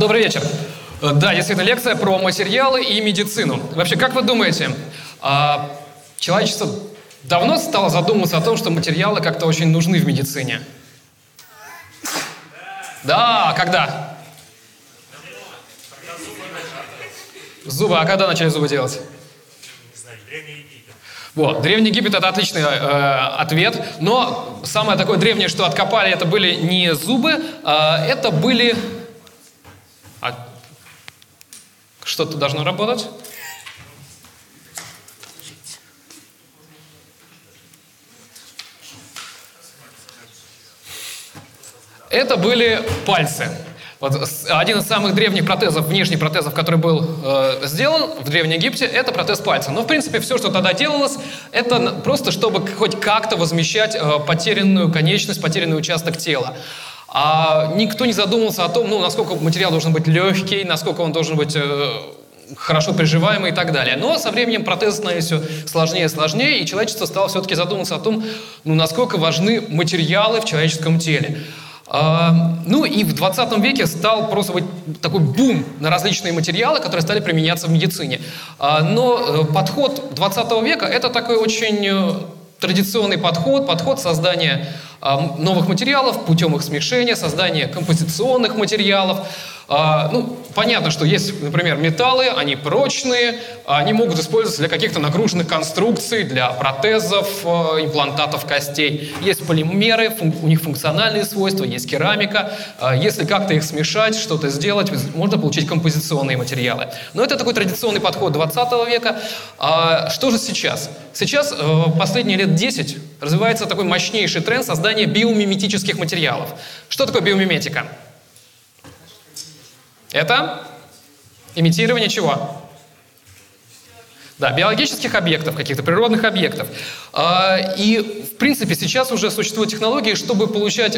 Добрый вечер. Да, действительно, лекция про материалы и медицину. Вообще, как вы думаете, человечество давно стало задумываться о том, что материалы как-то очень нужны в медицине? Да, когда? Зубы, а когда начали зубы делать? Не знаю, Древний Египет. Вот, Древний Египет — это отличный ответ, но самое такое древнее, что откопали, это были не зубы, это были... Что-то должно работать. Это были пальцы. Вот один из самых древних протезов, внешних протезов, который был сделан в Древнем Египте, это протез пальца. Но, в принципе, все, что тогда делалось, это просто чтобы хоть как-то возмещать потерянную конечность, потерянный участок тела. А никто не задумывался о том, насколько материал должен быть легкий, насколько он должен быть хорошо приживаемый и так далее. Но со временем протезы становились все сложнее и сложнее, и человечество стало все-таки задумываться о том, насколько важны материалы в человеческом теле. И в 20 веке стал просто быть такой бум на различные материалы, которые стали применяться в медицине. Но подход 20 века — это такой очень традиционный подход создания новых материалов путем их смешения, создания композиционных материалов. Понятно, что есть, например, металлы, они прочные, они могут использоваться для каких-то нагруженных конструкций, для протезов, имплантатов костей. Есть полимеры, у них функциональные свойства, есть керамика. Если как-то их смешать, что-то сделать, можно получить композиционные материалы. Но это такой традиционный подход 20 века. Что же сейчас? Сейчас, последние лет 10, развивается такой мощнейший тренд создания биомиметических материалов. Что такое биомиметика? Это имитирование чего? Да, биологических объектов, каких-то природных объектов. И, в принципе, сейчас уже существуют технологии, чтобы получать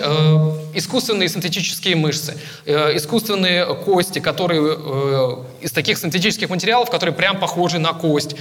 искусственные синтетические мышцы, искусственные кости, которые из таких синтетических материалов, которые прям похожи на кость,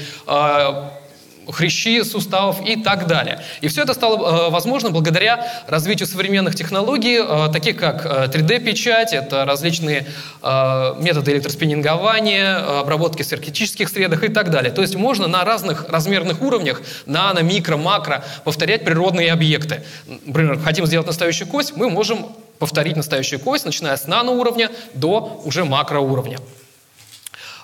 хрящи суставов и так далее. И все это стало возможно благодаря развитию современных технологий, таких как 3D-печать, это различные методы электроспиннингования, обработки в сверхкритических средах и так далее. То есть можно на разных размерных уровнях, нано, микро, макро, повторять природные объекты. Например, хотим сделать настоящую кость, мы можем повторить настоящую кость, начиная с наноуровня до уже макроуровня.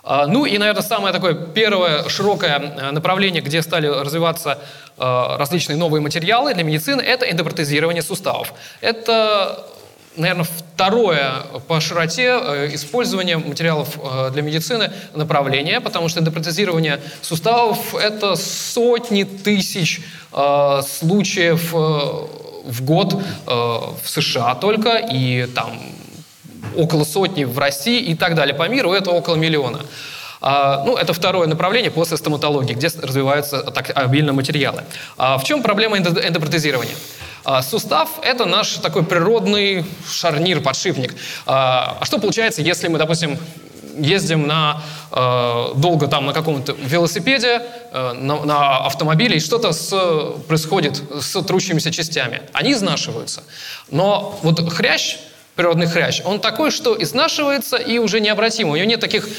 Наверное, самое такое первое широкое направление, где стали развиваться различные новые материалы для медицины, это эндопротезирование суставов. Это, наверное, второе по широте использование материалов для медицины направление, потому что эндопротезирование суставов — это сотни тысяч случаев в год в США только, и там около сотни в России и так далее. По миру это около миллиона. Это второе направление после стоматологии, где развиваются так обильно материалы. В чем проблема эндопротезирования? Сустав — это наш такой природный шарнир, подшипник. А что получается, если мы, допустим, ездим долго там на каком-то велосипеде, на автомобиле, и что-то происходит с трущимися частями? Они изнашиваются. Но вот хрящ, природный хрящ, он такой, что изнашивается и уже необратимо. У него нет таких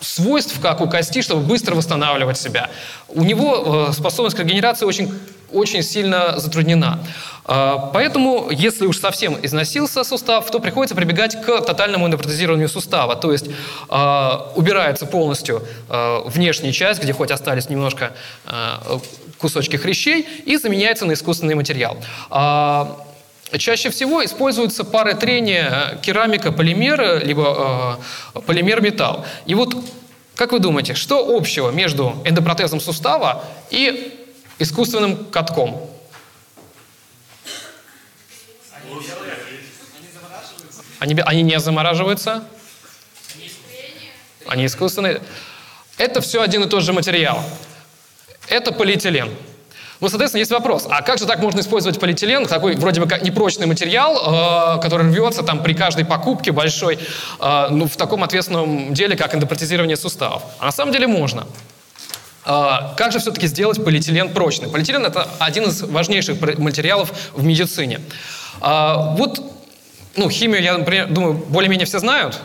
свойств, как у кости, чтобы быстро восстанавливать себя. У него способность к регенерации очень, очень сильно затруднена. Поэтому, если уж совсем износился сустав, то приходится прибегать к тотальному эндопротезированию сустава. То есть убирается полностью внешняя часть, где хоть остались немножко кусочки хрящей, и заменяется на искусственный материал. Чаще всего используются пары трения керамика, полимер, либо полимер-металл. И вот, как вы думаете, что общего между эндопротезом сустава и искусственным катком? Они не замораживаются? Они искусственные. Это все один и тот же материал. Это полиэтилен. Соответственно, есть вопрос, а как же так можно использовать полиэтилен, такой вроде бы как непрочный материал, который рвется там при каждой покупке большой, в таком ответственном деле, как эндопротезирование суставов? А на самом деле можно. Как же все-таки сделать полиэтилен прочным? Полиэтилен — это один из важнейших материалов в медицине. Вот Ну, химию, я, например, думаю, более-менее все знают.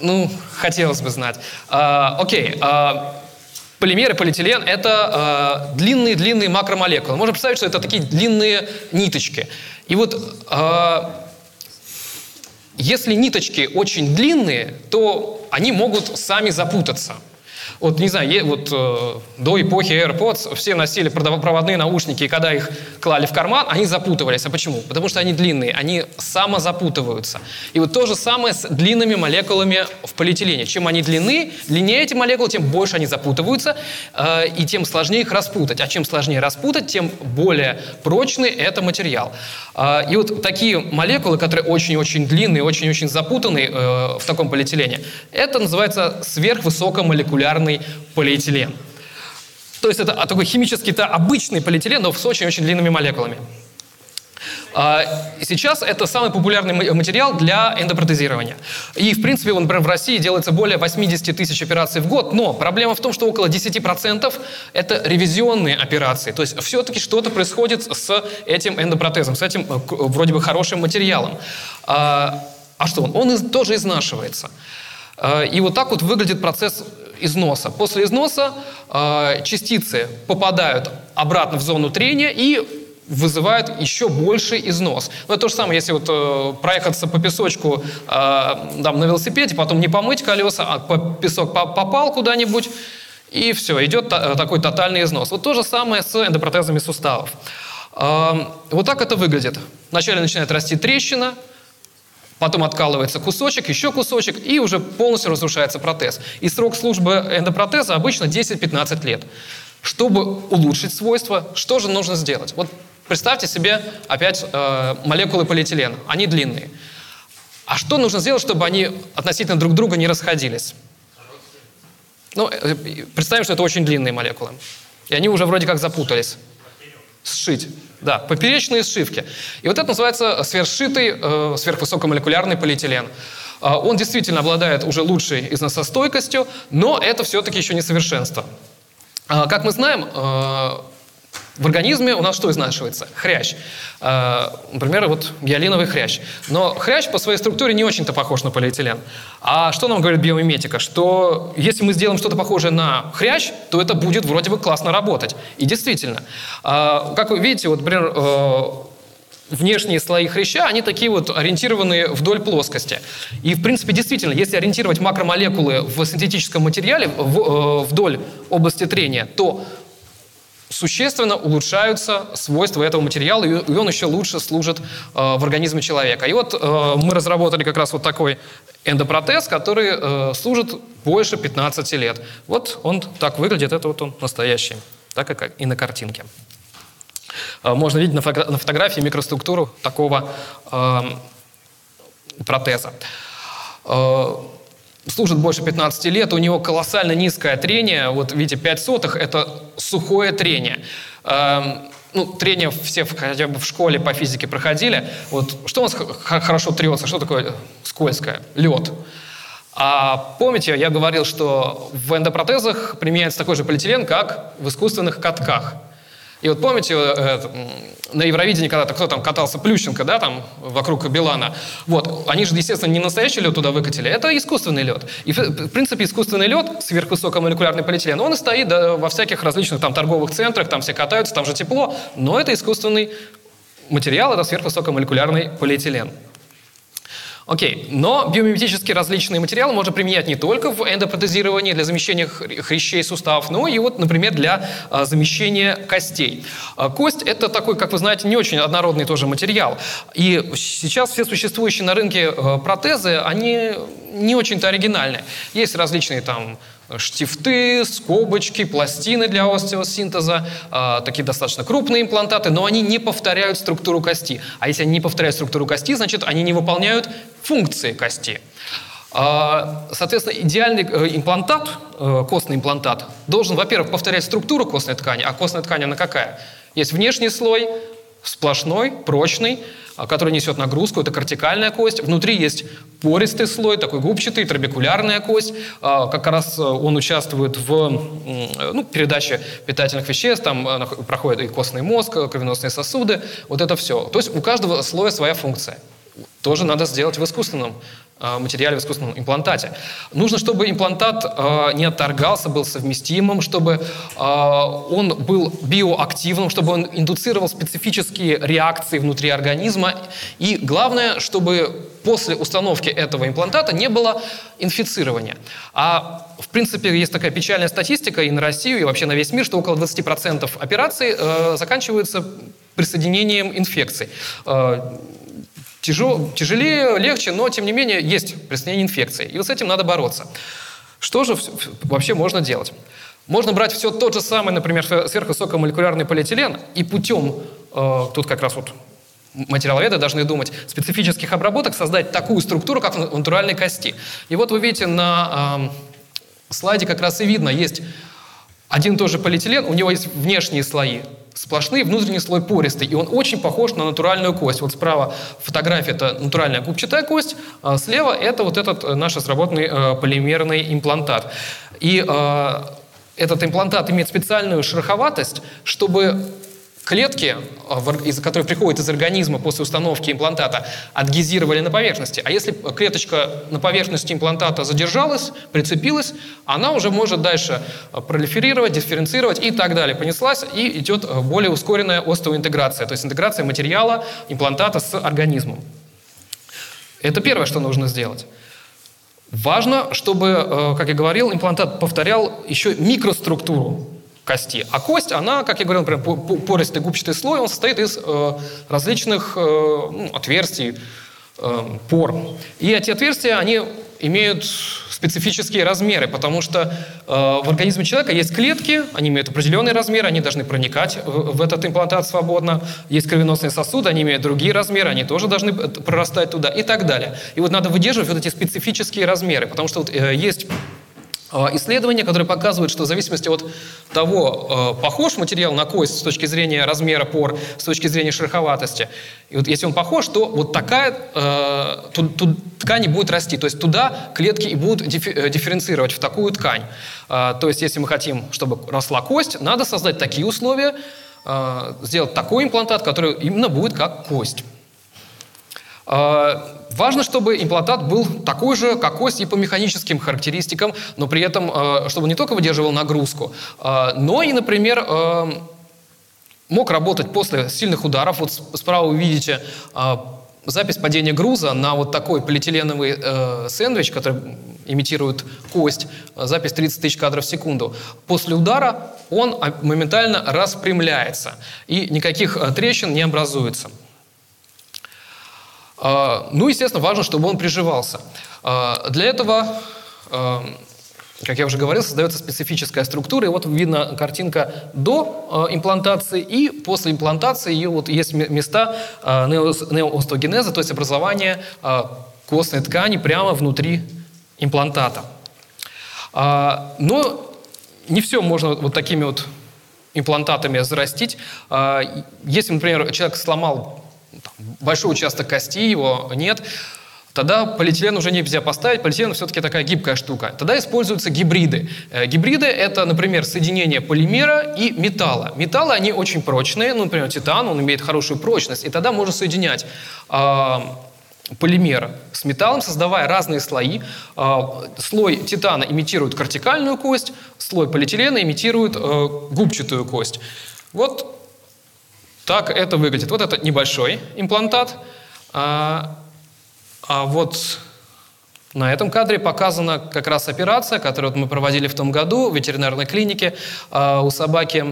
Ну, хотелось бы знать. Окей. Полимеры, полиэтилен – это длинные-длинные макромолекулы. Можно представить, что это такие длинные ниточки. И вот если ниточки очень длинные, то они могут сами запутаться. Вот, не знаю, вот до эпохи AirPods все носили проводные наушники, и когда их клали в карман, они запутывались. А почему? Потому что они длинные, они самозапутываются. И вот то же самое с длинными молекулами в полиэтилене. Чем они длиннее эти молекулы, тем больше они запутываются, и тем сложнее их распутать. А чем сложнее распутать, тем более прочный это материал. И вот такие молекулы, которые очень-очень длинные, очень-очень запутанные в таком полиэтилене, это называется сверхвысокомолекулярный полиэтилен. То есть это такой химический-то обычный полиэтилен, но с очень-очень длинными молекулами. Сейчас это самый популярный материал для эндопротезирования. И, в принципе, например, в России делается более 80 тысяч операций в год, но проблема в том, что около 10% это ревизионные операции. То есть все-таки что-то происходит с этим эндопротезом, с этим вроде бы хорошим материалом. А что он? Он тоже изнашивается. И вот так вот выглядит процесс износа. После износа частицы попадают обратно в зону трения и вызывают еще больший износ. Но это то же самое, если вот проехаться по песочку там, на велосипеде, потом не помыть колеса, а песок попал куда-нибудь, и все, идет такой тотальный износ. Вот то же самое с эндопротезами суставов. Вот так это выглядит. Вначале начинает расти трещина, потом откалывается кусочек, еще кусочек, и уже полностью разрушается протез. И срок службы эндопротеза обычно 10-15 лет. Чтобы улучшить свойства, что же нужно сделать? Вот представьте себе опять молекулы полиэтилена, они длинные. А что нужно сделать, чтобы они относительно друг друга не расходились? Ну, представим, что это очень длинные молекулы, и они уже вроде как запутались. Сшить. Да, поперечные сшивки. И вот это называется сверхсшитый, сверхвысокомолекулярный полиэтилен. Он действительно обладает уже лучшей износостойкостью, но это все-таки еще не совершенство. Как мы знаем, в организме у нас что изнашивается? Хрящ. Например, вот гиалиновый хрящ. Но хрящ по своей структуре не очень-то похож на полиэтилен. А что нам говорит биомиметика? Что если мы сделаем что-то похожее на хрящ, то это будет вроде бы классно работать. И действительно. Как вы видите, вот, например, внешние слои хряща, они такие вот ориентированные вдоль плоскости. И, в принципе, действительно, если ориентировать макромолекулы в синтетическом материале вдоль области трения, то существенно улучшаются свойства этого материала, и он еще лучше служит в организме человека. И вот мы разработали как раз вот такой эндопротез, который служит больше 15 лет. Вот он так выглядит, это вот он настоящий, так как и на картинке. Можно видеть на фотографии микроструктуру такого протеза. Служит больше 15 лет, у него колоссально низкое трение, вот видите, 0,05 – это сухое трение. Ну, трение все хотя бы в школе по физике проходили. Вот, что у нас хорошо трется, что такое скользкое? Лед. А помните, я говорил, что в эндопротезах применяется такой же полиэтилен, как в искусственных катках. И вот помните, на Евровидении когда-то кто там катался, Плющенко, да, там, вокруг Билана, вот, они же, естественно, не настоящий лед туда выкатили, это искусственный лед. И, в принципе, искусственный лед, сверхвысокомолекулярный полиэтилен, он и стоит во всяких различных там торговых центрах, там все катаются, там же тепло, но это искусственный материал, это сверхвысокомолекулярный полиэтилен. Окей, но биомиметически различные материалы можно применять не только в эндопротезировании для замещения хрящей суставов, но и вот, например, для замещения костей. Кость – это такой, как вы знаете, не очень однородный тоже материал. И сейчас все существующие на рынке протезы, они не очень-то оригинальны. Есть различные там штифты, скобочки, пластины для остеосинтеза, такие достаточно крупные имплантаты, но они не повторяют структуру кости. А если они не повторяют структуру кости, значит, они не выполняют функции кости. Соответственно, идеальный имплантат, костный имплантат, должен, во-первых, повторять структуру костной ткани. А костная ткань, она какая? Есть внешний слой, сплошной, прочный, который несет нагрузку, это кортикальная кость. Внутри есть пористый слой, такой губчатый, трабекулярная кость. Как раз он участвует в передаче питательных веществ, там проходит и костный мозг, кровеносные сосуды, вот это все. То есть у каждого слоя своя функция. Тоже надо сделать в искусственном материале, в искусственном имплантате. Нужно, чтобы имплантат не отторгался, был совместимым, чтобы он был биоактивным, чтобы он индуцировал специфические реакции внутри организма. И главное, чтобы после установки этого имплантата не было инфицирования. А в принципе есть такая печальная статистика и на Россию, и вообще на весь мир, что около 20% операций заканчиваются присоединением инфекций. Тяжелее, легче, но, тем не менее, есть присоединение инфекции. И вот с этим надо бороться. Что же вообще можно делать? Можно брать все тот же самый, например, сверхвысокомолекулярный полиэтилен и путем, тут как раз вот материаловеды должны думать, специфических обработок создать такую структуру, как в натуральной кости. И вот вы видите на слайде как раз и видно, есть один и тот же полиэтилен, у него есть внешние слои, сплошные, внутренний слой пористый, и он очень похож на натуральную кость. Вот справа фотография — это натуральная губчатая кость, а слева — это вот этот наш разработанный полимерный имплантат. И этот имплантат имеет специальную шероховатость, чтобы клетки, из которых приходят из организма после установки имплантата, адгезировали на поверхности. А если клеточка на поверхности имплантата задержалась, прицепилась, она уже может дальше пролиферировать, дифференцировать и так далее. Понеслась, и идет более ускоренная остеоинтеграция, то есть интеграция материала имплантата с организмом. Это первое, что нужно сделать. Важно, чтобы, как я говорил, имплантат повторял еще микроструктуру кости. А кость, она, как я говорил, например, пористый губчатый слой, он состоит из различных отверстий, пор. И эти отверстия, они имеют специфические размеры, потому что в организме человека есть клетки, они имеют определенные размеры, они должны проникать в этот имплантат свободно. Есть кровеносные сосуды, они имеют другие размеры, они тоже должны прорастать туда и так далее. И вот надо выдерживать вот эти специфические размеры, потому что вот есть исследования, которые показывают, что в зависимости от того, похож материал на кость с точки зрения размера пор, с точки зрения шероховатости, и вот если он похож, то вот такая ткань и будет расти. То есть туда клетки и будут дифференцировать, в такую ткань. То есть если мы хотим, чтобы росла кость, надо создать такие условия, сделать такой имплантат, который именно будет как кость. Важно, чтобы имплантат был такой же, как кость, и по механическим характеристикам, но при этом, чтобы не только выдерживал нагрузку, но и, например, мог работать после сильных ударов. Вот справа вы видите запись падения груза на вот такой полиэтиленовый сэндвич, который имитирует кость, запись 30 тысяч кадров в секунду. После удара он моментально распрямляется, и никаких трещин не образуется. Ну, естественно, важно, чтобы он приживался. Для этого, как я уже говорил, создается специфическая структура. И вот видно картинка до имплантации и после имплантации. И вот есть места неоостеогенеза, то есть образование костной ткани прямо внутри имплантата. Но не все можно вот такими вот имплантатами зарастить. Если, например, человек сломал большой участок кости, его нет, тогда полиэтилен уже нельзя поставить, полиэтилен все-таки такая гибкая штука. Тогда используются гибриды. Гибриды — это, например, соединение полимера и металла. Металлы, они очень прочные, например, титан, он имеет хорошую прочность, и тогда можно соединять полимер с металлом, создавая разные слои. Слой титана имитирует кортикальную кость, слой полиэтилена имитирует губчатую кость. Вот так это выглядит. Вот это небольшой имплантат. А вот на этом кадре показана как раз операция, которую мы проводили в том году в ветеринарной клинике. У собаки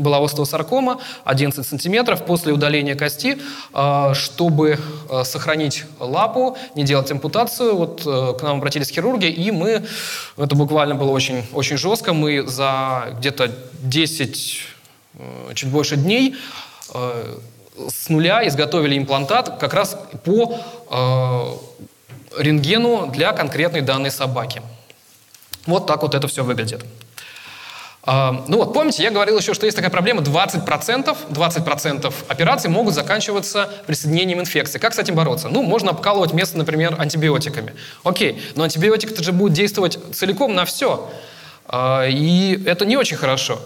была остеосаркома 11 сантиметров после удаления кости. Чтобы сохранить лапу, не делать ампутацию, вот к нам обратились хирурги, и мы, это буквально было очень, очень жестко, мы за где-то чуть больше дней с нуля изготовили имплантат как раз по рентгену для конкретной данной собаки. Вот так вот это все выглядит. Ну вот, помните, я говорил еще, что есть такая проблема, 20% операций могут заканчиваться присоединением инфекции. Как с этим бороться? Ну, можно обкалывать место, например, антибиотиками. Окей, но антибиотик-то же будет действовать целиком на все, и это не очень хорошо.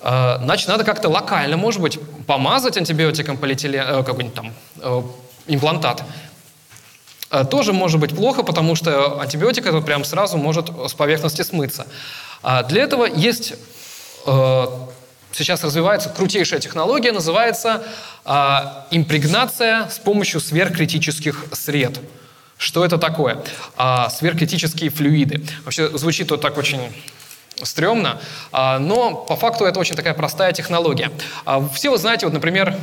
Значит, надо как-то локально, может быть, помазать антибиотиком полиэтилен, какой-нибудь там имплантат. Тоже может быть плохо, потому что антибиотик это прям сразу может с поверхности смыться. Для этого есть, сейчас развивается крутейшая технология, называется импрегнация с помощью сверхкритических сред. Что это такое? Сверхкритические флюиды. Вообще звучит вот так очень стрёмно, но по факту это очень такая простая технология. Все вы знаете, вот, например,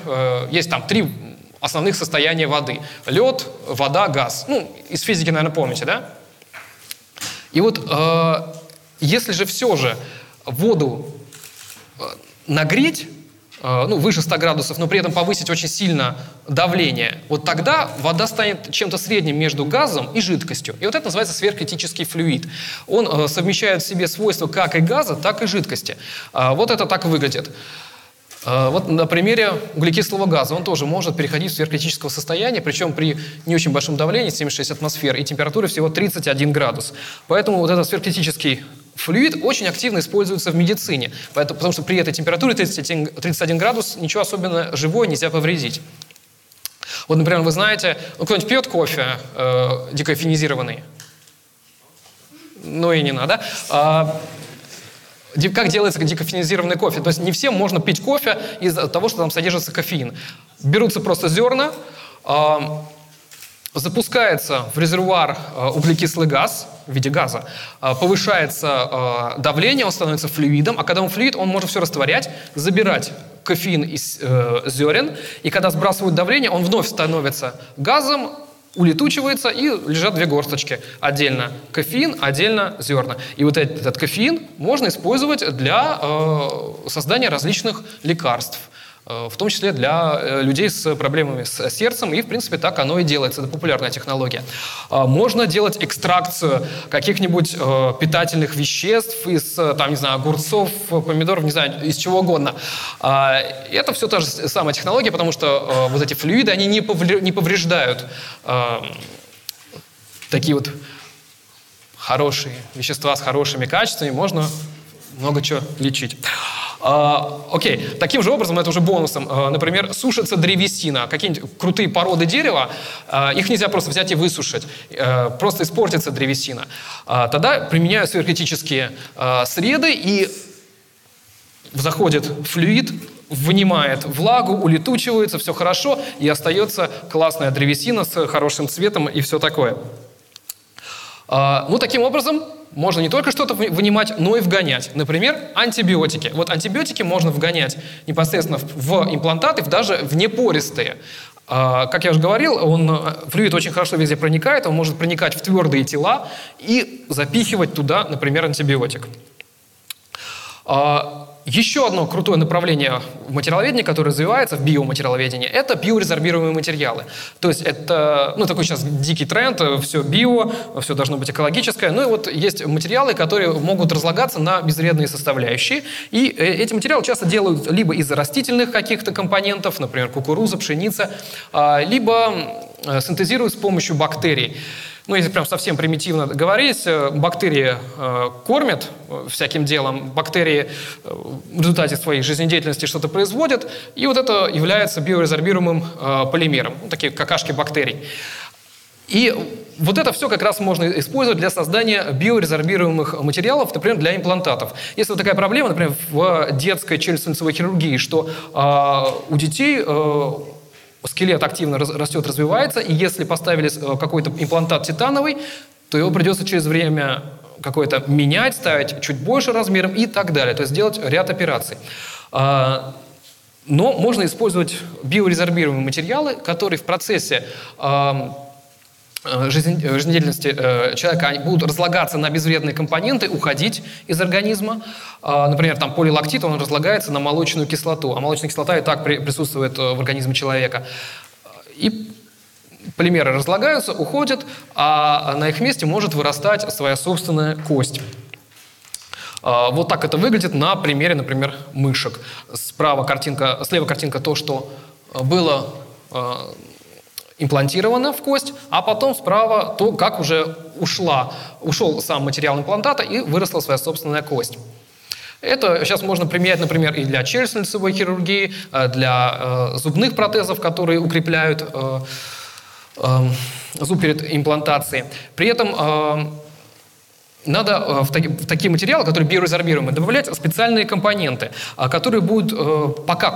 есть там три основных состояния воды. Лед, вода, газ. Ну, из физики, наверное, помните, да? И вот если же все же воду нагреть, ну, выше 100 градусов, но при этом повысить очень сильно давление, вот тогда вода станет чем-то средним между газом и жидкостью. И вот это называется сверхкритический флюид. Он совмещает в себе свойства как и газа, так и жидкости. Вот это так выглядит. Вот на примере углекислого газа. Он тоже может переходить в сверхкритическое состояние, причем при не очень большом давлении, 76 атмосфер, и температуре всего 31 градус. Поэтому вот этот сверхкритический флюид очень активно используется в медицине, потому что при этой температуре 31 градус ничего особенно живое нельзя повредить. Вот, например, вы знаете, кто-нибудь пьет кофе декофенизированный? Ну и не надо. Как делается декофеинизированный кофе? То есть не всем можно пить кофе из-за того, что там содержится кофеин. Берутся просто зерна, запускается в резервуар углекислый газ в виде газа, повышается давление, он становится флюидом, а когда он флюид, он может все растворять, забирать кофеин из зерен, и когда сбрасывают давление, он вновь становится газом, улетучивается, и лежат две горсточки. Отдельно кофеин, отдельно зерна. И вот этот кофеин можно использовать для создания различных лекарств, в том числе для людей с проблемами с сердцем, и, в принципе, так оно и делается. Это популярная технология. Можно делать экстракцию каких-нибудь питательных веществ из, там, не знаю, огурцов, помидоров, не знаю, из чего угодно. Это все та же самая технология, потому что вот эти флюиды, они не повреждают такие вот хорошие вещества с хорошими качествами, можно много чего лечить. Окей, таким же образом, это уже бонусом, например, сушится древесина, какие-нибудь крутые породы дерева, их нельзя просто взять и высушить, просто испортится древесина. Тогда применяю сверхкритические среды, и заходит флюид, вынимает влагу, улетучивается, все хорошо, и остается классная древесина с хорошим цветом и все такое. Ну, таким образом, можно не только что-то вынимать, но и вгонять. Например, антибиотики. Вот антибиотики можно вгонять непосредственно в имплантаты, даже в непористые. Как я уже говорил, флюид очень хорошо везде проникает, он может проникать в твердые тела и запихивать туда, например, антибиотик. Еще одно крутое направление в материаловедении, которое развивается в биоматериаловедении, это биорезорбируемые материалы. То есть это, ну, такой сейчас дикий тренд, все био, все должно быть экологическое. Ну и вот есть материалы, которые могут разлагаться на безвредные составляющие. И эти материалы часто делают либо из растительных каких-то компонентов, например, кукуруза, пшеница, либо синтезируют с помощью бактерий. Ну, если прям совсем примитивно говорить, бактерии кормят всяким делом, бактерии в результате своей жизнедеятельности что-то производят, и вот это является биорезорбируемым полимером, ну, такие какашки бактерий. И вот это все как раз можно использовать для создания биорезорбируемых материалов, например, для имплантатов. Если вот такая проблема, например, в детской челюстно-лицевой хирургии, что у детей... скелет активно растет, развивается, и если поставили какой-то имплантат титановый, то его придется через время какое-то менять, ставить чуть больше размером и так далее. То есть делать ряд операций. Но можно использовать биорезорбируемые материалы, которые в процессе жизнедеятельности человека будут разлагаться на безвредные компоненты, уходить из организма. Например, там полилактид, он разлагается на молочную кислоту, а молочная кислота и так присутствует в организме человека. И полимеры разлагаются, уходят, а на их месте может вырастать своя собственная кость. Вот так это выглядит на примере, например, мышек. Слева картинка то, что было имплантировано в кость, а потом справа то, как уже ушел сам материал имплантата и выросла своя собственная кость. Это сейчас можно применять, например, и для челюстно-лицевой хирургии, для зубных протезов, которые укрепляют зуб перед имплантацией. При этом надо в такие материалы, которые биоразорбируемые, добавлять специальные компоненты, которые будут, пока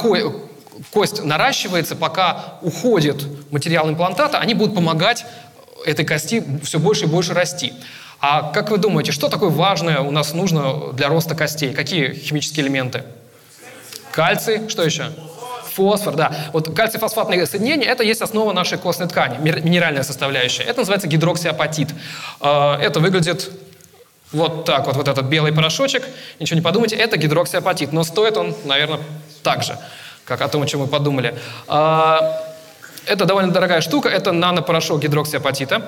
кость наращивается, пока уходит материал имплантата, они будут помогать этой кости все больше и больше расти. А как вы думаете, что такое важное у нас нужно для роста костей? Какие химические элементы? Кальций, что еще? Фосфор, да. Вот кальций-фосфатные соединения – это есть основа нашей костной ткани, минеральная составляющая. Это называется гидроксиапатит. Это выглядит вот так, вот этот белый порошочек. Ничего не подумайте, это гидроксиапатит. Но стоит он, наверное, так же, как о том, о чем мы подумали. Это довольно дорогая штука, это нанопорошок гидроксиапатита.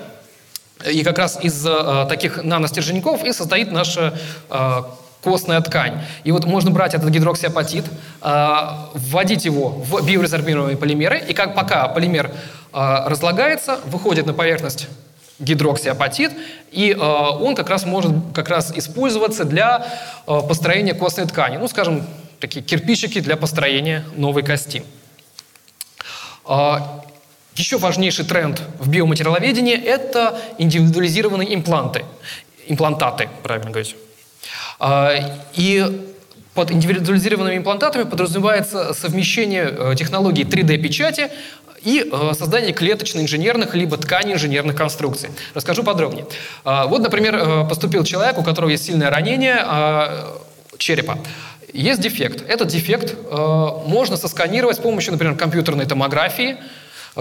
И как раз из таких наностерженьков и состоит наша костная ткань. И вот можно брать этот гидроксиапатит, вводить его в биоразорбируемые полимеры, и как пока полимер разлагается, выходит на поверхность гидроксиапатит, и он может использоваться для построения костной ткани. Ну, скажем, такие кирпичики для построения новой кости. Еще важнейший тренд в биоматериаловедении – это индивидуализированные имплантаты, правильно говорить. И под индивидуализированными имплантатами подразумевается совмещение технологий 3D-печати и создание клеточно-инженерных либо тканей-инженерных конструкций. Расскажу подробнее. Вот, например, поступил человек, у которого есть сильное ранение черепа. Есть дефект. Этот дефект можно сосканировать с помощью, например, компьютерной томографии.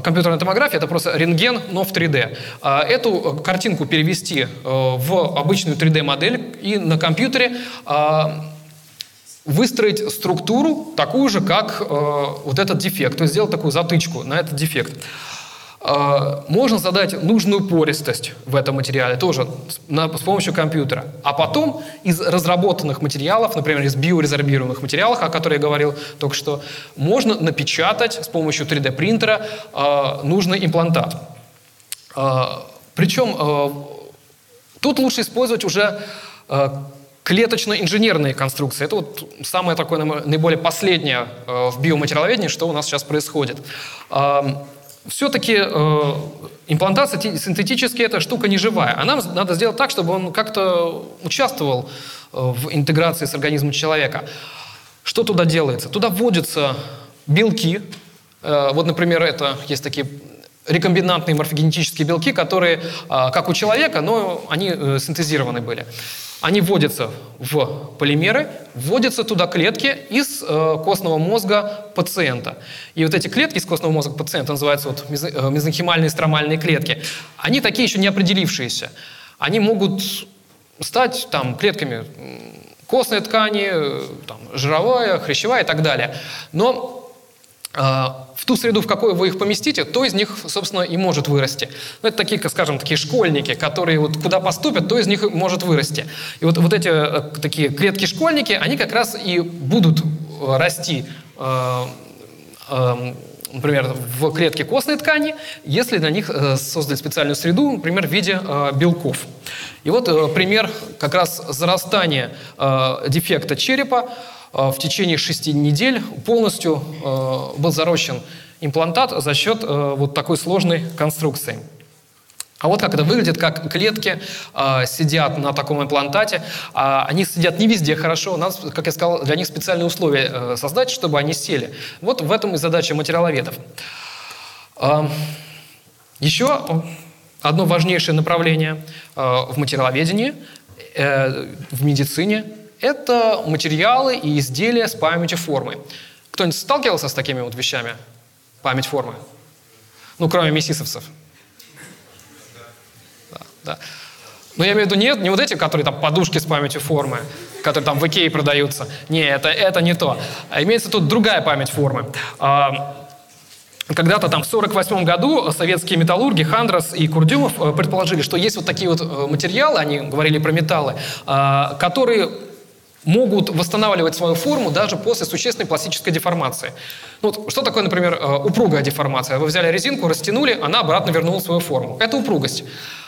Компьютерная томография – это просто рентген, но в 3D. Эту картинку перевести в обычную 3D-модель и на компьютере выстроить структуру такую же, как вот этот дефект, то есть сделать такую затычку на этот дефект. Можно задать нужную пористость в этом материале тоже с помощью компьютера. А потом из разработанных материалов, например, из биоразорбируемых материалов, о которых я говорил только что, можно напечатать с помощью 3D-принтера нужный имплантат. Причем тут лучше использовать уже клеточно-инженерные конструкции. Это вот самое такое наиболее последнее в биоматериаловедении, что у нас сейчас происходит. Все-таки имплантация синтетически эта штука не живая, а нам надо сделать так, чтобы он как-то участвовал в интеграции с организмом человека. Что туда делается? Туда вводятся белки. Вот, например, это есть такие рекомбинантные морфогенетические белки, которые, как у человека, но они синтезированы были. Они вводятся в полимеры, вводятся туда клетки из костного мозга пациента. И вот эти клетки из костного мозга пациента называются вот мезенхимальные стромальные клетки. Они такие еще не определившиеся. Они могут стать там клетками костной ткани, там, жировая, хрящевая и так далее. Но в ту среду, в какую вы их поместите, то из них, собственно, и может вырасти. Ну, это такие, скажем, такие школьники, которые вот куда поступят, то из них может вырасти. И вот эти такие клетки-школьники, они как раз и будут расти, например, в клетке костной ткани, если на них создали специальную среду, например, в виде белков. И вот пример как раз зарастания дефекта черепа. В течение 6 недель полностью был зарощен имплантат за счет вот такой сложной конструкции. А вот как это выглядит, как клетки сидят на таком имплантате. Они сидят не везде хорошо. Надо, как я сказал, для них специальные условия создать, чтобы они сели. Вот в этом и задача материаловедов. Еще одно важнейшее направление в материаловедении, в медицине – это материалы и изделия с памятью формы. Кто-нибудь сталкивался с такими вот вещами? Память формы? Ну, кроме МИСИСовцев. Да. Но я имею в виду не вот эти, которые там подушки с памятью формы, которые там в Икее продаются. Не, это не то. Имеется тут другая память формы. Когда-то там в 1948 году советские металлурги Хандрос и Курдюмов предположили, что есть вот такие вот материалы, они говорили про металлы, которые могут восстанавливать свою форму даже после существенной пластической деформации. Ну, вот, что такое, например, упругая деформация? Вы взяли резинку, растянули, она обратно вернула свою форму. Это упругость.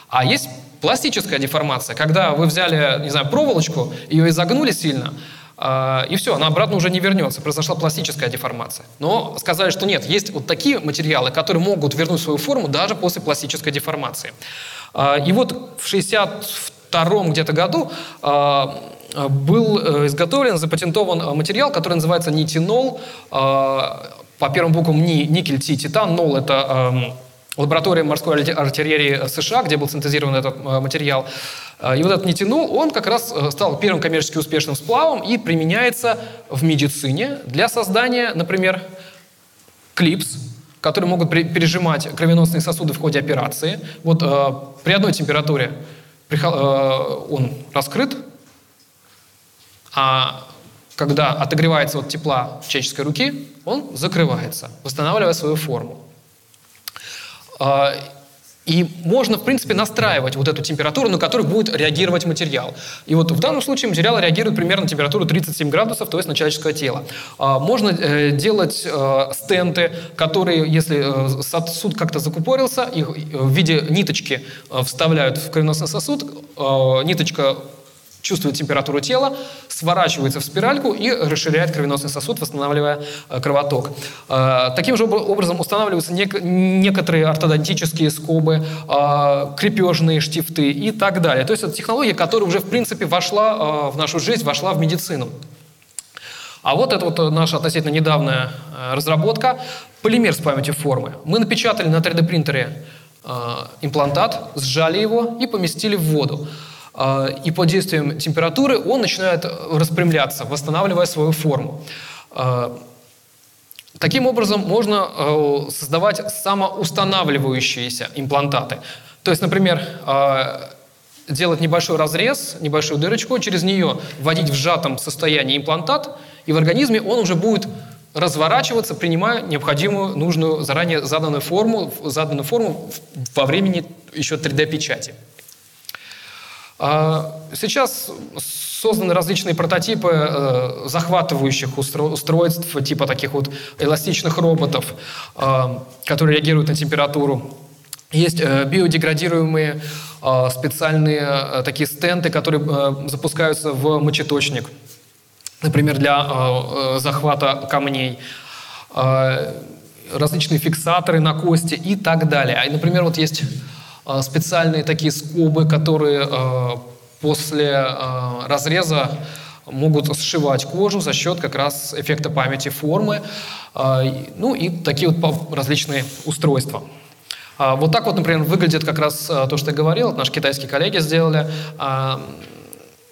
А есть пластическая деформация, когда вы взяли, не знаю, проволочку, ее изогнули сильно, и все, она обратно уже не вернется, произошла пластическая деформация. Но сказали, что нет, есть вот такие материалы, которые могут вернуть свою форму даже после пластической деформации. И вот в 1962 где-то году был изготовлен, запатентован материал, который называется нитинол. По первым буквам ни, никель, ти, титан, нол — это лаборатория морской артиллерии США, где был синтезирован этот материал. И вот этот нитинол, он как раз стал первым коммерчески успешным сплавом и применяется в медицине для создания, например, клипс, которые могут пережимать кровеносные сосуды в ходе операции. Вот при одной температуре он раскрыт, а когда отогревается от тепла человеческой руки, он закрывается, восстанавливая свою форму. И можно, в принципе, настраивать вот эту температуру, на которую будет реагировать материал. И вот в данном случае материал реагирует примерно на температуру 37 градусов, то есть на человеческое тело. Можно делать стенты, которые, если сосуд как-то закупорился, их в виде ниточки вставляют в кровеносный сосуд, ниточка чувствует температуру тела, сворачивается в спиральку и расширяет кровеносный сосуд, восстанавливая кровоток. Таким же образом устанавливаются некоторые ортодонтические скобы, крепежные штифты и так далее. То есть это технология, которая уже в принципе вошла в нашу жизнь, вошла в медицину. А вот это вот наша относительно недавняя разработка – полимер с памятью формы. Мы напечатали на 3D-принтере имплантат, сжали его и поместили в воду. И под действием температуры он начинает распрямляться, восстанавливая свою форму. Таким образом можно создавать самоустанавливающиеся имплантаты. То есть, например, делать небольшой разрез, небольшую дырочку, через нее вводить в сжатом состоянии имплантат, и в организме он уже будет разворачиваться, принимая необходимую, нужную, заранее заданную форму во времени еще 3D-печати. Сейчас созданы различные прототипы захватывающих устройств, типа таких вот эластичных роботов, которые реагируют на температуру. Есть биодеградируемые специальные такие стенты, которые запускаются в мочеточник, например, для захвата камней. Различные фиксаторы на кости и так далее. И, например, вот есть специальные такие скобы, которые после разреза могут сшивать кожу за счет как раз эффекта памяти формы, ну и такие вот различные устройства. Вот так вот, например, выглядит как раз то, что я говорил, наши китайские коллеги сделали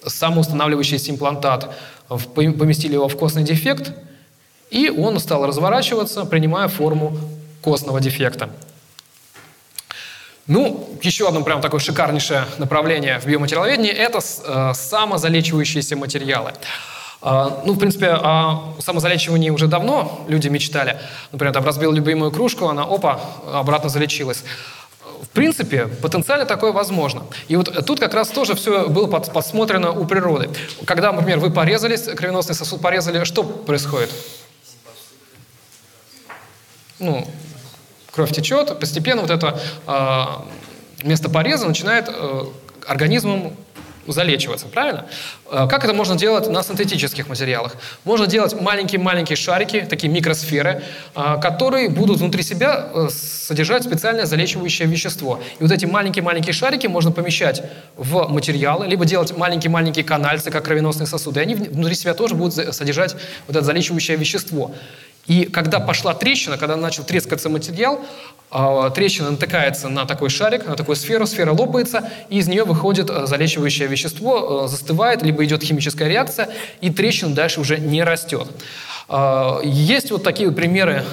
самоустанавливающийся имплантат, поместили его в костный дефект, и он стал разворачиваться, принимая форму костного дефекта. Ну, еще одно прям такое шикарнейшее направление в биоматериаловедении – это самозалечивающиеся материалы. Ну, в принципе, о самозалечивании уже давно люди мечтали. Например, там разбил любимую кружку, она, опа, обратно залечилась. В принципе, потенциально такое возможно. И вот тут как раз тоже все было подсмотрено у природы. Когда, например, вы порезались, кровеносный сосуд порезали, что происходит? Ну, кровь течет, постепенно вот это место пореза начинает организмом залечиваться, правильно? Как это можно делать на синтетических материалах? Можно делать маленькие-маленькие шарики, такие микросферы, которые будут внутри себя содержать специальное залечивающее вещество. И вот эти маленькие-маленькие шарики можно помещать в материалы, либо делать маленькие-маленькие канальцы, как кровеносные сосуды, и они внутри себя тоже будут содержать вот это залечивающее вещество. И когда пошла трещина, когда начал трескаться материал, трещина натыкается на такой шарик, на такую сферу, сфера лопается, и из нее выходит залечивающее вещество, застывает, либо идет химическая реакция, и трещина дальше уже не растет. Есть вот такие примеры,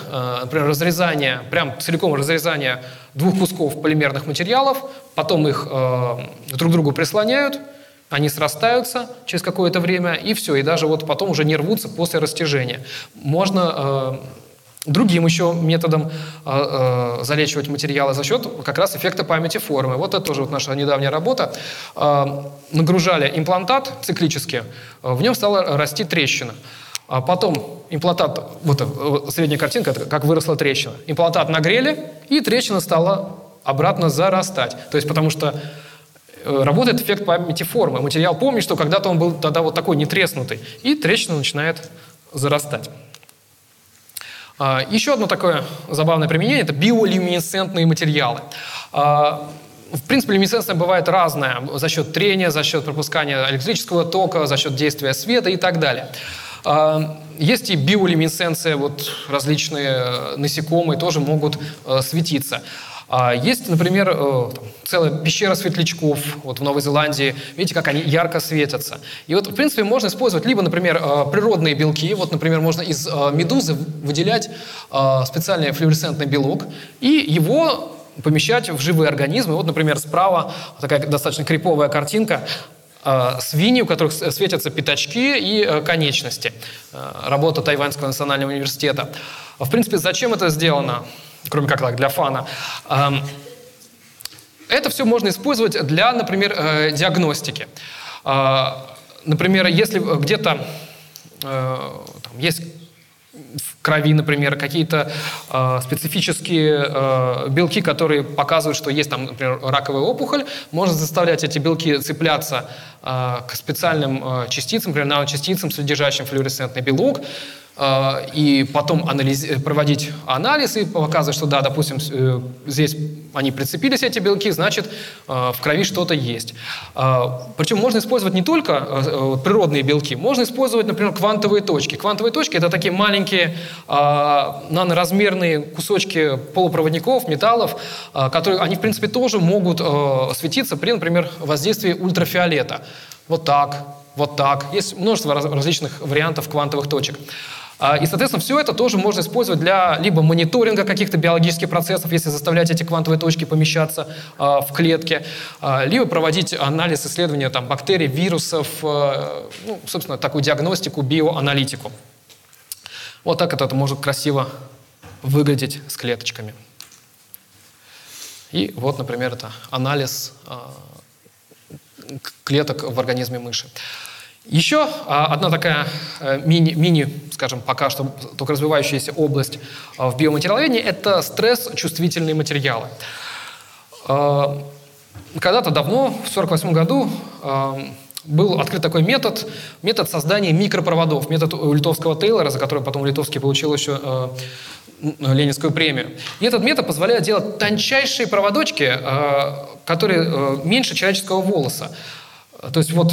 например, разрезания, прям целиком разрезания двух кусков полимерных материалов, потом их друг к другу прислоняют, они срастаются через какое-то время, и все, и даже вот потом уже не рвутся после растяжения. Можно Другим еще методом залечивать материалы за счет как раз эффекта памяти формы. Вот это тоже вот наша недавняя работа. Нагружали имплантат циклически, в нем стала расти трещина. А потом имплантат, вот средняя картинка, как выросла трещина. Имплантат нагрели, и трещина стала обратно зарастать. То есть потому что работает эффект памяти формы. Материал помнит, что когда-то он был тогда вот такой нетреснутый, и трещина начинает зарастать. Еще одно такое забавное применение – это биолюминесцентные материалы. В принципе, люминесценция бывает разная за счет трения, за счет пропускания электрического тока, за счет действия света и так далее. Есть и биолюминесценция, вот различные насекомые тоже могут светиться. Есть, например, целая пещера светлячков вот в Новой Зеландии. Видите, как они ярко светятся. И вот, в принципе, можно использовать либо, например, природные белки. Вот, например, можно из медузы выделять специальный флуоресцентный белок и его помещать в живые организмы. Вот, например, справа такая достаточно криповая картинка. Свиньи, у которых светятся пятачки и конечности. Работа Тайваньского национального университета. В принципе, зачем это сделано? Кроме как так, для фана. Это все можно использовать для, например, диагностики. Например, если где-то есть в крови, например, какие-то специфические белки, которые показывают, что есть там, например, раковая опухоль, можно заставлять эти белки цепляться к специальным частицам, например, наночастицам, содержащим флуоресцентный белок, и потом проводить анализ и показывать, что да, допустим, здесь они прицепились, эти белки, значит, в крови что-то есть. Причем можно использовать не только природные белки, можно использовать, например, квантовые точки. Квантовые точки — это такие маленькие наноразмерные кусочки полупроводников, металлов, которые, они, в принципе, тоже могут светиться при, например, воздействии ультрафиолета. Вот так, вот так. Есть множество различных вариантов квантовых точек. И, соответственно, все это тоже можно использовать для либо мониторинга каких-то биологических процессов, если заставлять эти квантовые точки помещаться в клетке, либо проводить анализ, исследования там, бактерий, вирусов, ну, собственно, такую диагностику, биоаналитику. Вот так это может красиво выглядеть с клеточками. И вот, например, это анализ клеток в организме мыши. Еще одна такая мини, скажем, пока что только развивающаяся область в биоматериаловедении – это стресс-чувствительные материалы. Когда-то давно, в 1948 году, был открыт такой метод создания микропроводов, метод литовского Тейлора, за который потом Литовский получил еще Ленинскую премию. И этот метод позволяет делать тончайшие проводочки, которые меньше человеческого волоса. То есть вот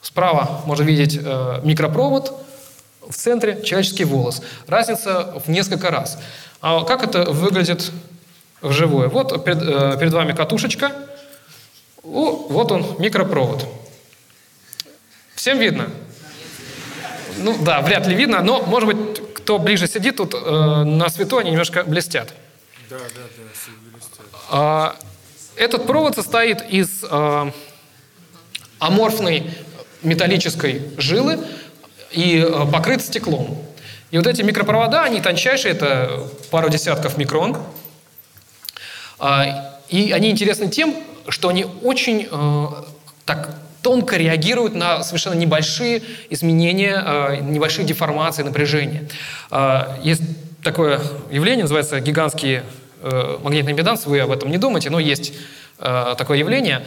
справа можно видеть микропровод, в центре человеческий волос. Разница в несколько раз. А как это выглядит вживую? Вот перед вами катушечка, вот он, микропровод. Всем видно? Ну да, вряд ли видно, но, может быть, кто ближе сидит, тут на свету они немножко блестят. Да, блестят. Этот провод состоит из аморфной металлической жилы и покрыт стеклом. И вот эти микропровода, они тончайшие, это пару десятков микрон. И они интересны тем, что они очень тонко реагируют на совершенно небольшие изменения, небольшие деформации, напряжения. Есть такое явление, называется гигантский магнитный импеданс, вы об этом не думаете, но есть такое явление.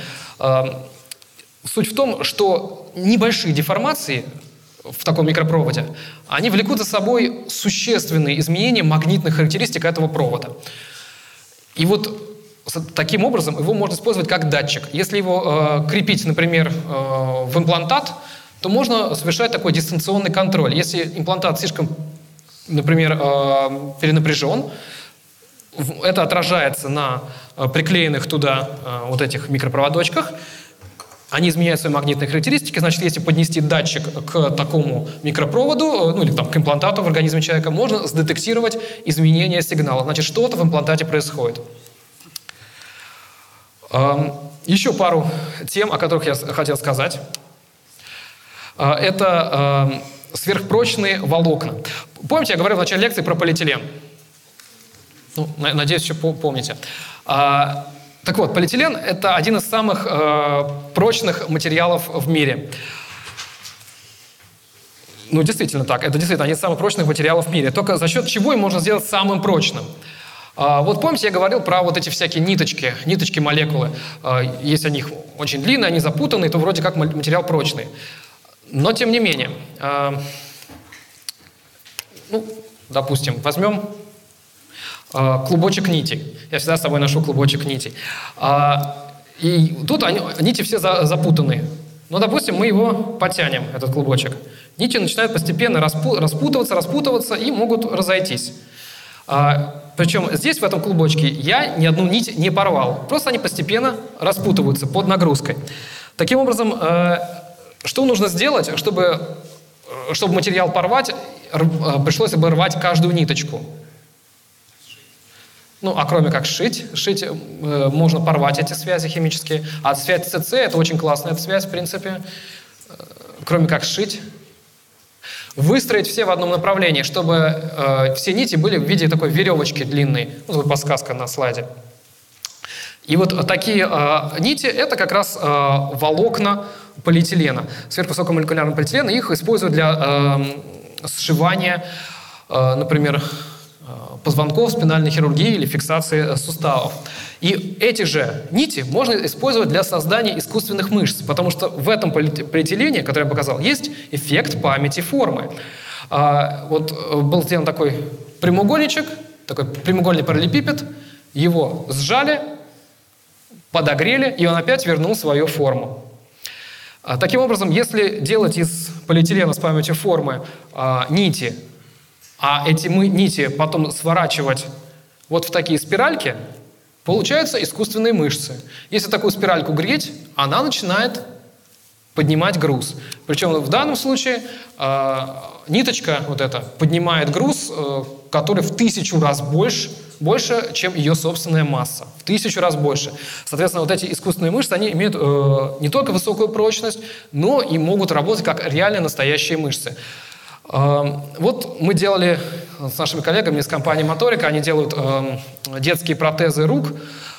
Суть в том, что небольшие деформации в таком микропроводе, они влекут за собой существенные изменения магнитных характеристик этого провода. И вот таким образом его можно использовать как датчик. Если его крепить, например, в имплантат, то можно совершать такой дистанционный контроль. Если имплантат слишком, например, перенапряжен, это отражается на приклеенных туда вот этих микропроводочках. Они изменяют свои магнитные характеристики, значит, если поднести датчик к такому микропроводу, ну или там, к имплантату в организме человека, можно сдетектировать изменения сигнала. Значит, что-то в имплантате происходит. Еще пару тем, о которых я хотел сказать. Это сверхпрочные волокна. Помните, я говорил в начале лекции про полиэтилен? Ну, надеюсь, еще помните. Так вот, полиэтилен – это один из самых прочных материалов в мире. Ну, действительно так. Это действительно один из самых прочных материалов в мире. Только за счет чего им можно сделать самым прочным? Вот помните, я говорил про вот эти всякие ниточки молекулы. Если они очень длинные, они запутанные, то вроде как материал прочный. Но тем не менее, ну, допустим, возьмем клубочек нитей. Я всегда с собой ношу клубочек нитей. И тут нити все запутанные. Но, допустим, мы его потянем, этот клубочек. Нити начинают постепенно распутываться и могут разойтись. Причем здесь, в этом клубочке, я ни одну нить не порвал. Просто они постепенно распутываются под нагрузкой. Таким образом, что нужно сделать, чтобы материал порвать, пришлось бы рвать каждую ниточку? Ну, а кроме как сшить. Сшить можно порвать эти связи химические. А связь ЦЦ — это очень классная связь, в принципе. Кроме как сшить. Выстроить все в одном направлении, чтобы все нити были в виде такой веревочки длинной. Ну, вот подсказка на слайде. И вот такие нити — это как раз волокна полиэтилена. Сверхвысокомолекулярный полиэтилен. Их используют для сшивания, например, позвонков, спинальной хирургии или фиксации суставов. И эти же нити можно использовать для создания искусственных мышц, потому что в этом полиэтилене, который я показал, есть эффект памяти формы. Вот был сделан такой прямоугольничек, такой прямоугольный параллелепипед, его сжали, подогрели, и он опять вернул свою форму. Таким образом, если делать из полиэтилена с памятью формы нити, а эти нити потом сворачивать вот в такие спиральки, получаются искусственные мышцы. Если такую спиральку греть, она начинает поднимать груз. Причем в данном случае ниточка вот эта поднимает груз, который в 1000 раз больше, чем ее собственная масса. В 1000 раз больше. Соответственно, вот эти искусственные мышцы, они имеют не только высокую прочность, но и могут работать как реально настоящие мышцы. Вот мы делали с нашими коллегами из компании «Моторика», они делают детские протезы рук.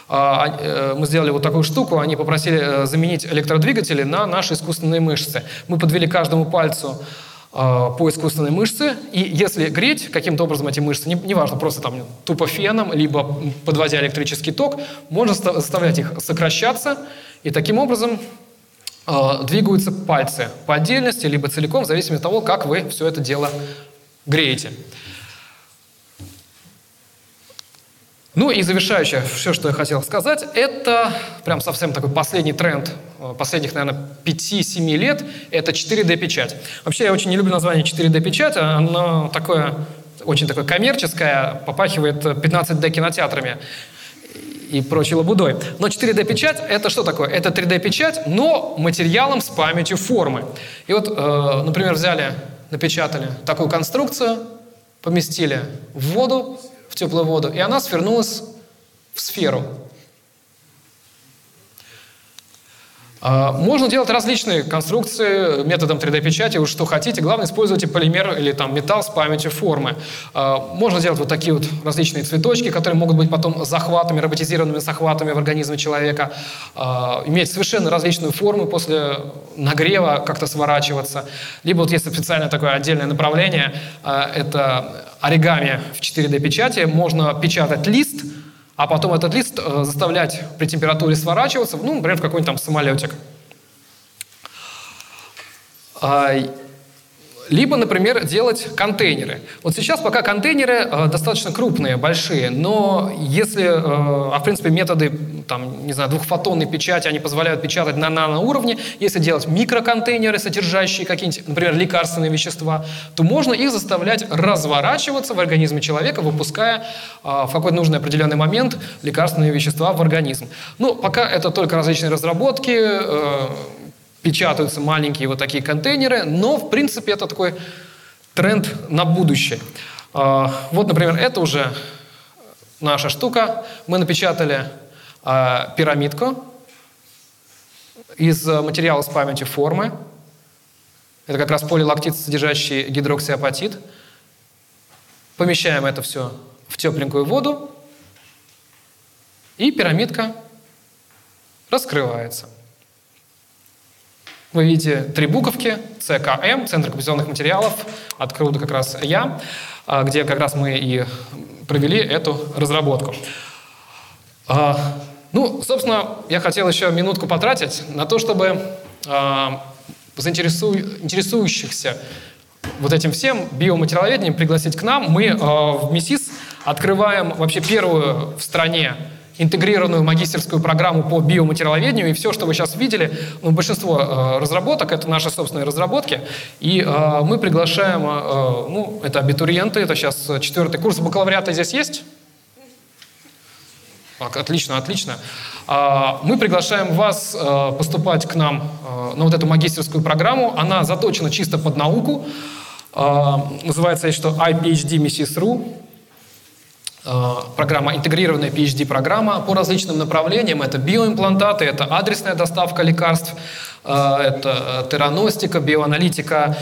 Мы сделали вот такую штуку, они попросили заменить электродвигатели на наши искусственные мышцы. Мы подвели каждому пальцу по искусственной мышце, и если греть каким-то образом эти мышцы, неважно, просто там тупо феном, либо подводя электрический ток, можно заставлять их сокращаться, и таким образом двигаются пальцы по отдельности, либо целиком, в зависимости от того, как вы все это дело греете. Ну и завершающее, все, что я хотел сказать, это прям совсем такой последний тренд последних, наверное, 5-7 лет, это 4D-печать. Вообще, я очень не люблю название 4D-печать, оно такое, очень такое коммерческое, попахивает 15D-кинотеатрами. И прочей лабудой. Но 4D-печать — это что такое? Это 3D-печать, но материалом с памятью формы. И вот, например, взяли, напечатали такую конструкцию, поместили в воду, в теплую воду, и она свернулась в сферу. Можно делать различные конструкции методом 3D-печати, уж что хотите. Главное, используйте полимер или там металл с памятью формы. Можно делать вот такие вот различные цветочки, которые могут быть потом захватами, роботизированными захватами в организме человека, иметь совершенно различную форму, после нагрева как-то сворачиваться. Либо вот есть специальное такое отдельное направление, это оригами в 4D-печати. Можно печатать лист, а потом этот лист заставлять при температуре сворачиваться, ну, например, в какой-нибудь там самолетик. Либо, например, делать контейнеры. Вот сейчас пока контейнеры достаточно крупные, большие, но если, в принципе, методы, там, не знаю, двухфотонной печати, они позволяют печатать на наноуровне, если делать микроконтейнеры, содержащие какие-нибудь, например, лекарственные вещества, то можно их заставлять разворачиваться в организме человека, выпуская в какой-то нужный определенный момент лекарственные вещества в организм. Но пока это только различные разработки, печатаются маленькие вот такие контейнеры, но, в принципе, это такой тренд на будущее. Вот, например, это уже наша штука. Мы напечатали пирамидку из материала с памятью формы. Это как раз полилактид, содержащий гидроксиапатит. Помещаем это все в тепленькую воду, и пирамидка раскрывается. Вы видите три буковки, ЦКМ, Центр композиционных материалов, откуда как раз я, где как раз мы и провели эту разработку. Ну, собственно, я хотел еще минутку потратить на то, чтобы интересующихся вот этим всем биоматериаловедением пригласить к нам. Мы в МИСИС открываем вообще первую в стране интегрированную магистерскую программу по биоматериаловедению, и все, что вы сейчас видели, ну, большинство разработок — это наши собственные разработки, и мы приглашаем, ну, это абитуриенты, это сейчас 4-й курс бакалавриата здесь есть? Так, отлично, отлично. Мы приглашаем вас поступать к нам на вот эту магистерскую программу, она заточена чисто под науку, называется что iPhD-missis.ru. Программа, интегрированная PhD-программа по различным направлениям. Это биоимплантаты, это адресная доставка лекарств, это тераностика, биоаналитика,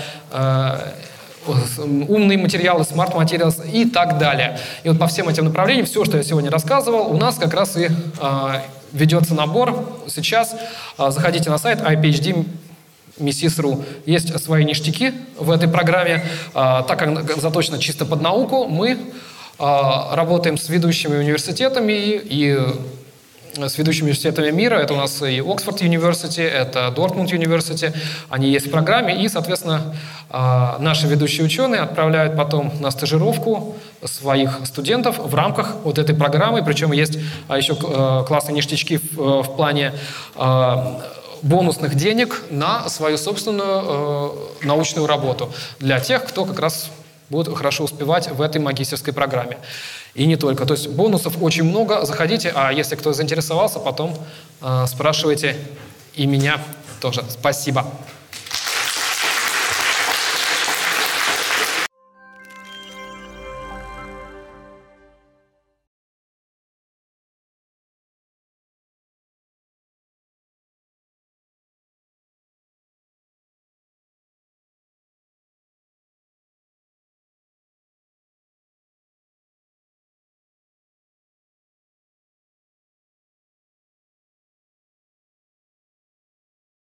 умные материалы, смарт-материалы и так далее. И вот по всем этим направлениям, все, что я сегодня рассказывал, у нас как раз и ведется набор. Сейчас заходите на сайт iPhD-missis.ru. Есть свои ништяки в этой программе. Так как заточено чисто под науку, мы работаем с ведущими университетами и с ведущими университетами мира. Это у нас и Оксфордский университет, это Дортмундский университет. Они есть в программе, и, соответственно, наши ведущие ученые отправляют потом на стажировку своих студентов в рамках вот этой программы. Причем есть еще классные ништячки в плане бонусных денег на свою собственную научную работу для тех, кто как раз будут хорошо успевать в этой магистерской программе. И не только. То есть бонусов очень много. Заходите, а если кто заинтересовался, потом спрашивайте и меня тоже. Спасибо.